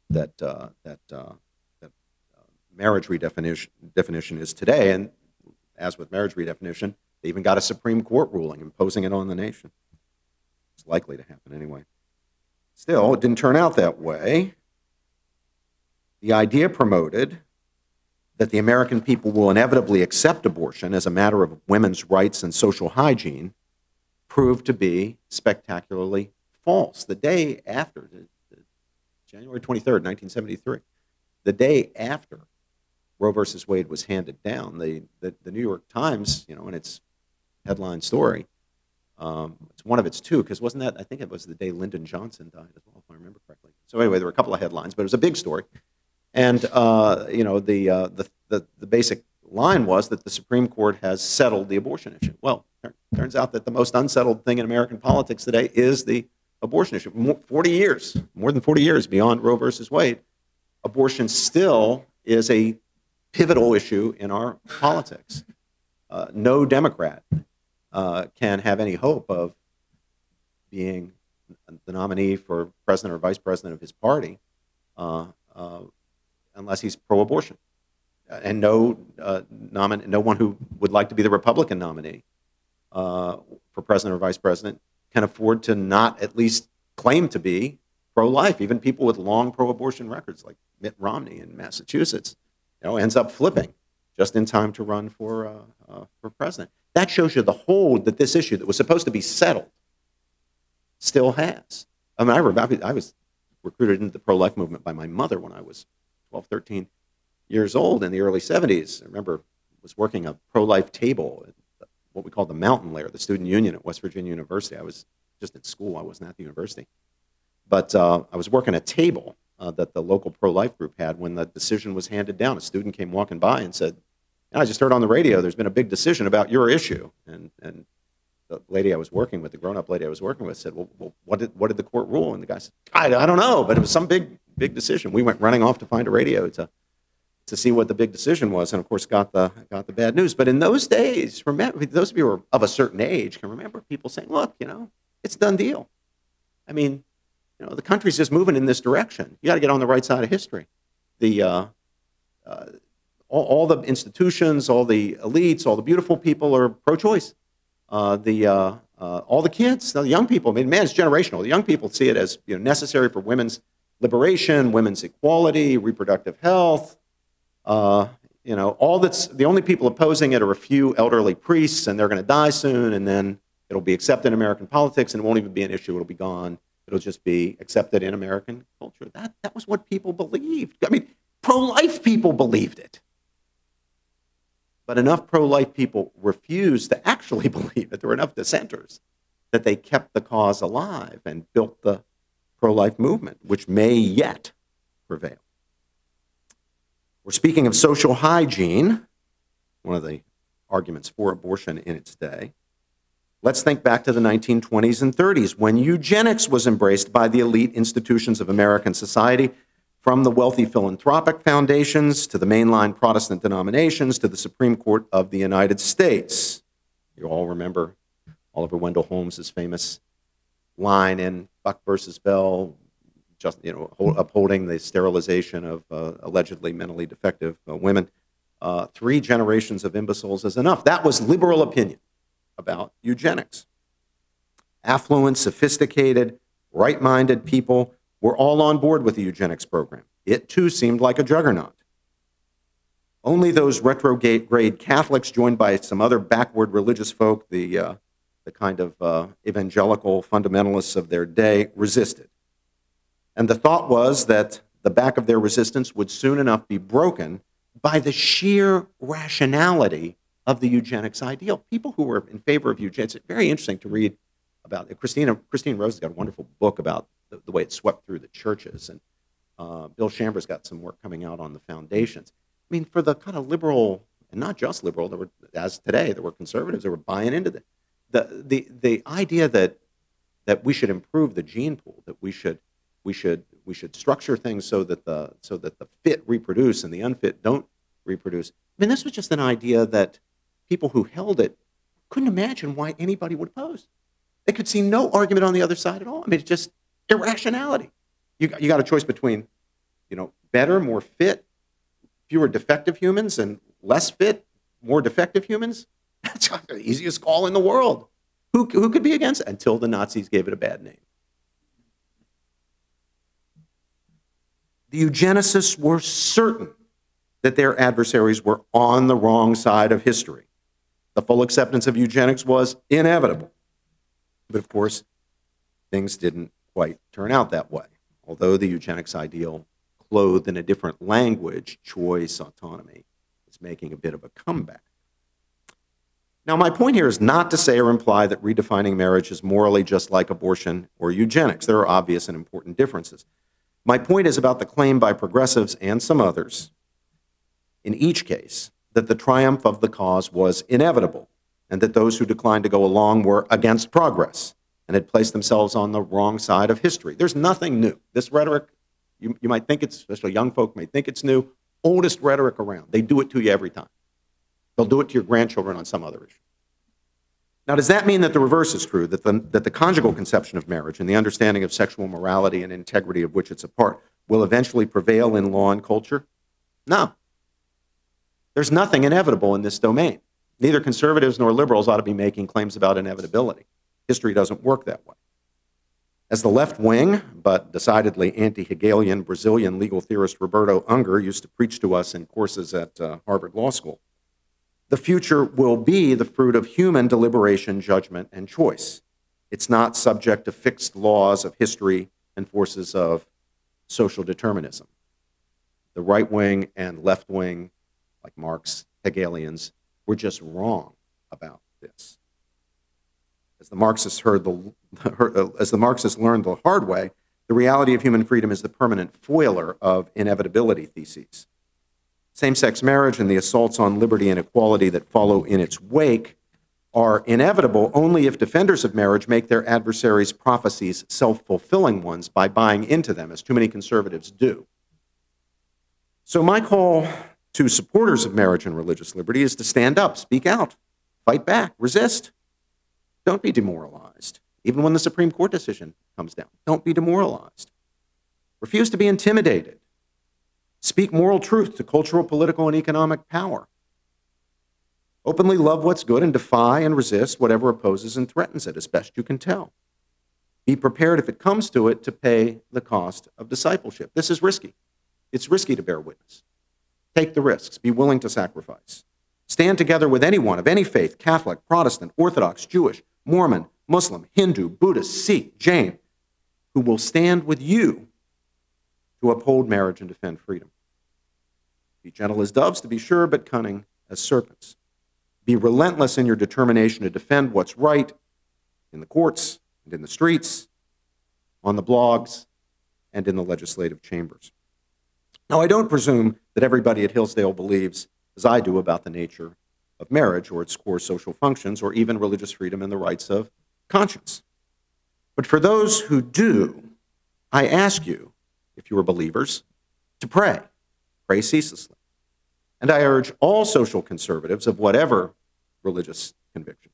that marriage redefinition is today, and as with marriage redefinition, they even got a Supreme Court ruling imposing it on the nation. It's likely to happen anyway. Still, it didn't turn out that way. The idea promoted that the American people will inevitably accept abortion as a matter of women's rights and social hygiene proved to be spectacularly false. The day after, January 23rd, 1973, the day after Roe versus Wade was handed down, the New York Times, you know, in its headline story, it's one of its two, because wasn't that, I think it was the day Lyndon Johnson died as well, if I remember correctly. So anyway, there were a couple of headlines, but it was a big story. And, you know, the basic line was that the Supreme Court has settled the abortion issue. Well, it turns out that the most unsettled thing in American politics today is the abortion issue. More than 40 years beyond Roe versus Wade, abortion still is a pivotal issue in our politics. No Democrat can have any hope of being the nominee for president or vice president of his party unless he's pro-abortion. And no one who would like to be the Republican nominee for president or vice president can afford to not at least claim to be pro-life. Even people with long pro-abortion records like Mitt Romney in Massachusetts, you know, ends up flipping just in time to run for president. That shows you the hold that this issue that was supposed to be settled still has. I was recruited into the pro-life movement by my mother when I was 12, 13 years old in the early 70s. I remember I was working a pro-life table at what we call the Mountain Lair, the student union at West Virginia University. I was just at school. I wasn't at the university. But I was working a table that the local pro-life group had when the decision was handed down. A student came walking by and said, I just heard on the radio there's been a big decision about your issue. And the lady I was working with, the grown-up lady I was working with, said, well what did the court rule? And the guy said, I don't know, but it was some big decision. We went running off to find a radio to see what the big decision was, and of course got the bad news. But in those days, remember, those of you who are of a certain age can remember people saying, look, it's a done deal. I mean, the country's just moving in this direction. You got to get on the right side of history. The all the institutions, all the elites, all the beautiful people are pro-choice. All the kids, the young people. I mean, man, it's generational. The young people see it as necessary for women's liberation, women's equality, reproductive health. All that's the only people opposing it are a few elderly priests, and they're going to die soon, and then it'll be accepted in American politics, and it won't even be an issue. It'll be gone. It'll just be accepted in American culture. That was what people believed. I mean, pro-life people believed it. But enough pro-life people refused to actually believe it. There were enough dissenters that they kept the cause alive and built the pro-life movement, which may yet prevail. We're speaking of social hygiene, one of the arguments for abortion in its day. Let's think back to the 1920s and 30s when eugenics was embraced by the elite institutions of American society, from the wealthy philanthropic foundations to the mainline Protestant denominations to the Supreme Court of the United States. You all remember Oliver Wendell Holmes' famous line in Buck versus Bell, just upholding the sterilization of allegedly mentally defective women. 3 generations of imbeciles is enough. That was liberal opinion about eugenics. Affluent, sophisticated, right-minded people were all on board with the eugenics program. It too seemed like a juggernaut. Only those retrograde Catholics joined by some other backward religious folk, the kind of evangelical fundamentalists of their day, resisted. And the thought was that the back of their resistance would soon enough be broken by the sheer rationality of the eugenics ideal. People who were in favor of eugenics, it's very interesting to read about it. Christine Rose has got a wonderful book about the way it swept through the churches, and Bill Shamber's got some work coming out on the foundations. I mean, for the kind of liberal, and not just liberal, there were, as today, there were conservatives that were buying into the idea that we should improve the gene pool, that we should structure things so that the fit reproduce and the unfit don't reproduce. I mean, this was just an idea that people who held it couldn't imagine why anybody would oppose. They could see no argument on the other side at all. I mean, it's just irrationality. You got a choice between, better, more fit, fewer defective humans, and less fit, more defective humans. That's the easiest call in the world. Who could be against it? Until the Nazis gave it a bad name. The eugenicists were certain that their adversaries were on the wrong side of history. The full acceptance of eugenics was inevitable. But of course, things didn't quite turn out that way, although the eugenics ideal, clothed in a different language, choice, autonomy, is making a bit of a comeback. Now, my point here is not to say or imply that redefining marriage is morally just like abortion or eugenics. There are obvious and important differences. My point is about the claim by progressives and some others, in each case, that the triumph of the cause was inevitable, and that those who declined to go along were against progress and had placed themselves on the wrong side of history. There's nothing new. This rhetoric, you might think it's, especially young folk may think it's new, oldest rhetoric around. They do it to you every time. They'll do it to your grandchildren on some other issue. Now, does that mean that the reverse is true, that the conjugal conception of marriage and the understanding of sexual morality and integrity of which it's a part will eventually prevail in law and culture? No. There's nothing inevitable in this domain. Neither conservatives nor liberals ought to be making claims about inevitability. History doesn't work that way. As the left-wing, but decidedly anti-Hegelian Brazilian legal theorist Roberto Unger used to preach to us in courses at Harvard Law School, the future will be the fruit of human deliberation, judgment, and choice. It's not subject to fixed laws of history and forces of social determinism. The right wing and left wing, like Marx, Hegelians, were just wrong about this. As the Marxists learned the hard way, the reality of human freedom is the permanent foiler of inevitability theses. Same-sex marriage and the assaults on liberty and equality that follow in its wake are inevitable only if defenders of marriage make their adversaries' prophecies self-fulfilling ones by buying into them, as too many conservatives do. So my call to supporters of marriage and religious liberty is to stand up, speak out, fight back, resist. Don't be demoralized, even when the Supreme Court decision comes down. Don't be demoralized. Refuse to be intimidated. Speak moral truth to cultural, political, and economic power. Openly love what's good and defy and resist whatever opposes and threatens it as best you can tell. Be prepared, if it comes to it, to pay the cost of discipleship. This is risky. It's risky to bear witness. Take the risks. Be willing to sacrifice. Stand together with anyone of any faith, Catholic, Protestant, Orthodox, Jewish, Mormon, Muslim, Hindu, Buddhist, Sikh, Jain, who will stand with you to uphold marriage and defend freedom. Be gentle as doves, to be sure, but cunning as serpents. Be relentless in your determination to defend what's right in the courts and in the streets, on the blogs, and in the legislative chambers. Now, I don't presume that everybody at Hillsdale believes as I do about the nature of marriage or its core social functions or even religious freedom and the rights of conscience. But for those who do, I ask you, if you are believers, to pray. Pray ceaselessly. And I urge all social conservatives of whatever religious conviction,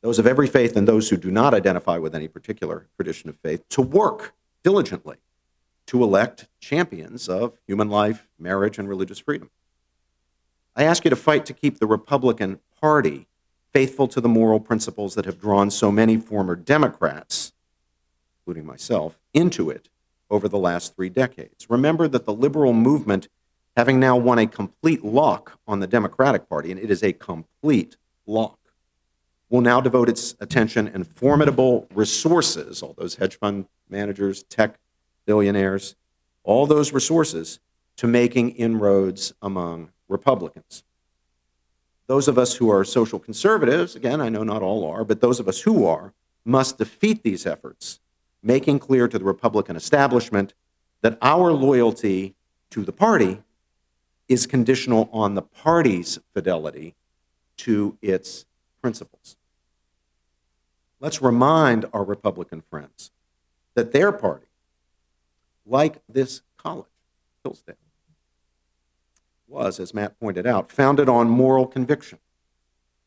those of every faith and those who do not identify with any particular tradition of faith, to work diligently to elect champions of human life, marriage, and religious freedom. I ask you to fight to keep the Republican Party faithful to the moral principles that have drawn so many former Democrats, including myself, into it over the last 3 decades. Remember that the liberal movement, having now won a complete lock on the Democratic Party, and it is a complete lock, will now devote its attention and formidable resources, all those hedge fund managers, tech billionaires, all those resources, to making inroads among Republicans. Those of us who are social conservatives, again, I know not all are, but those of us who are, must defeat these efforts, making clear to the Republican establishment that our loyalty to the party is conditional on the party's fidelity to its principles. Let's remind our Republican friends that their party, like this college, Hillsdale, was, as Matt pointed out, founded on moral conviction.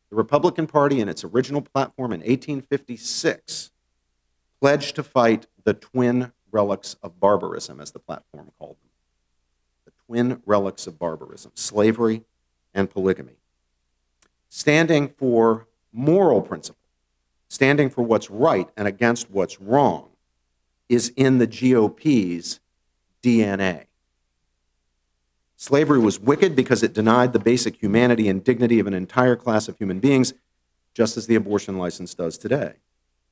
The Republican Party, in its original platform in 1856, pledged to fight the twin relics of barbarism, as the platform called them. The twin relics of barbarism, slavery and polygamy. Standing for moral principle, standing for what's right and against what's wrong, is in the GOP's DNA. Slavery was wicked because it denied the basic humanity and dignity of an entire class of human beings, just as the abortion license does today.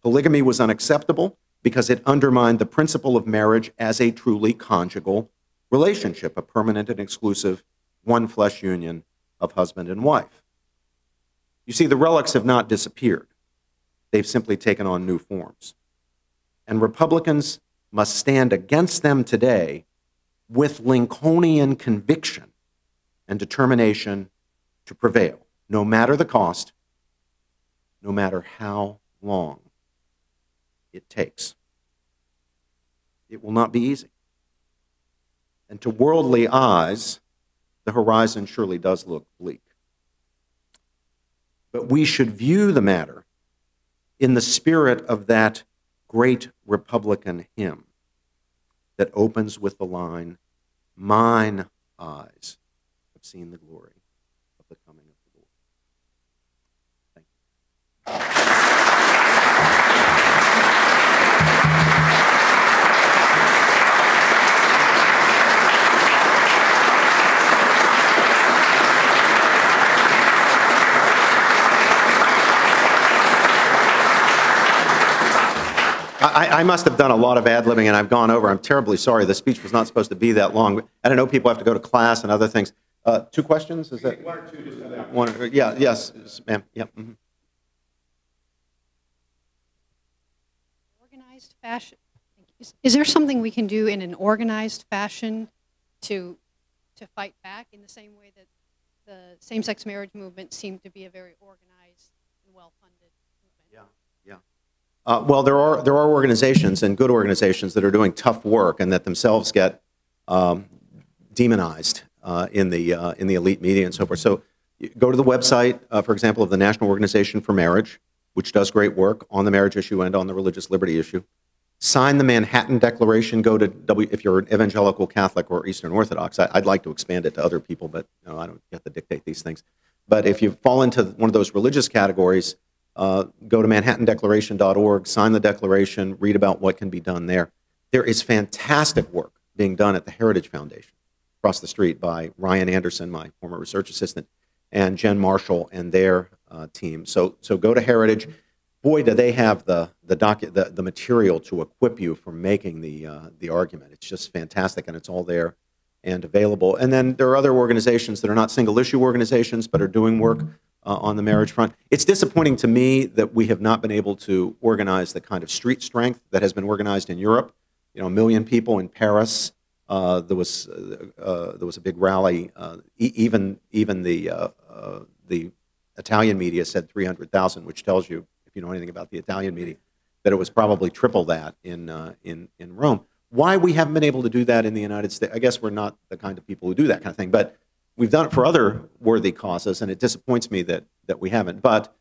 Polygamy was unacceptable because it undermined the principle of marriage as a truly conjugal relationship, a permanent and exclusive one-flesh union of husband and wife. You see, the relics have not disappeared. They've simply taken on new forms. And Republicans must stand against them today with Lincolnian conviction and determination to prevail, no matter the cost, no matter how long it takes. It will not be easy. And to worldly eyes, the horizon surely does look bleak. But we should view the matter in the spirit of that great Republican hymn that opens with the line, "Mine eyes have seen the glory of the coming of the Lord." Thank you. I must have done a lot of ad-libbing, and I've gone over. I'm terribly sorry. The speech was not supposed to be that long. I don't know, people have to go to class and other things. Two questions? Is that one or two? Just one, yeah, yes, ma'am. Yeah. Mm-hmm. Organized fashion. Is there something we can do in an organized fashion to fight back in the same way that the same-sex marriage movement seemed to be a very organized and well-funded movement? Yeah, yeah. Well, there are organizations, and good organizations, that are doing tough work and that themselves get demonized in the elite media and so forth. So go to the website, for example, of the National Organization for Marriage, which does great work on the marriage issue and on the religious liberty issue. Sign the Manhattan Declaration. Go to if you're an evangelical Catholic or Eastern Orthodox. I'd like to expand it to other people, but you know, I don't get to dictate these things. But if you fall into one of those religious categories, go to manhattandeclaration.org, sign the declaration, read about what can be done there. There is fantastic work being done at the Heritage Foundation across the street by Ryan Anderson, my former research assistant, and Jen Marshall and their team. So go to Heritage. Boy, do they have the material to equip you for making the argument. It's just fantastic, and it's all there and available. And then there are other organizations that are not single-issue organizations but are doing work on the marriage front. It's disappointing to me that we have not been able to organize the kind of street strength that has been organized in Europe. You know, 1 million people in Paris. There was a big rally. Even the Italian media said 300,000, which tells you, you know anything about the Italian media, that it was probably triple that in Rome. Why we haven't been able to do that in the United States, I guess we're not the kind of people who do that kind of thing, but we've done it for other worthy causes, and it disappoints me that we haven't. But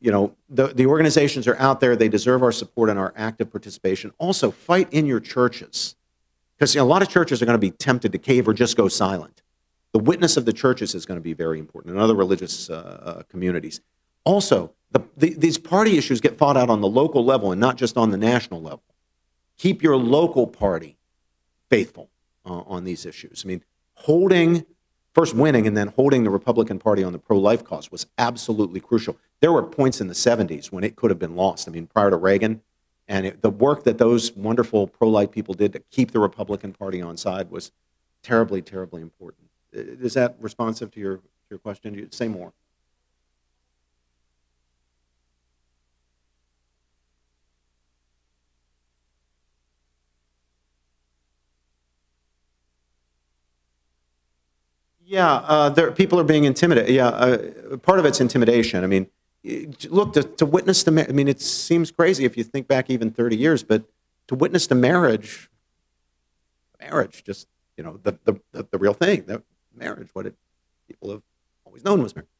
you know, the organizations are out there. They deserve our support and our active participation. Also, fight in your churches, because you know, a lot of churches are going to be tempted to cave or just go silent. The witness of the churches is going to be very important, and other religious communities. Also, these party issues get fought out on the local level and not just on the national level. Keep your local party faithful on these issues. I mean, first winning and then holding the Republican Party on the pro-life cause was absolutely crucial. There were points in the 70s when it could have been lost. I mean, prior to Reagan, and the work that those wonderful pro-life people did to keep the Republican Party on side was terribly, terribly important. Is that responsive to your question? Say more. Yeah, people are being intimidated. Yeah, part of it's intimidation. I mean, look, to witness the marriage, I mean, it seems crazy if you think back even 30 years, but to witness the marriage, just, you know, the real thing, the marriage, what people have always known was marriage.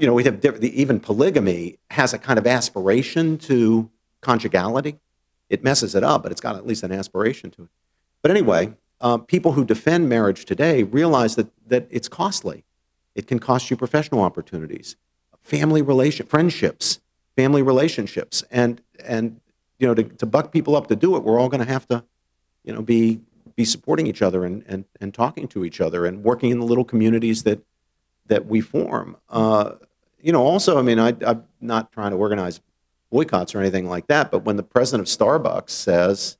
You know, we have even polygamy has a kind of aspiration to conjugality. It messes it up, but it's got at least an aspiration to it. But anyway, people who defend marriage today realize that it's costly. It can cost you professional opportunities, family relationships, and you know, to buck people up to do it, we're all going to have to, you know, be supporting each other and talking to each other and working in the little communities that we form. You know, also, I mean, I'm not trying to organize boycotts or anything like that, but when the president of Starbucks says,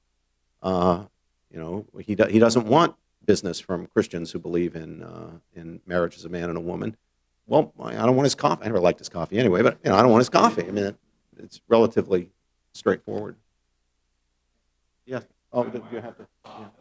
you know, he doesn't want business from Christians who believe in marriage as a man and a woman. Well, I don't want his coffee. I never liked his coffee anyway, but you know, I don't want his coffee. I mean, it's relatively straightforward. Yeah. Oh, you have to. Yeah.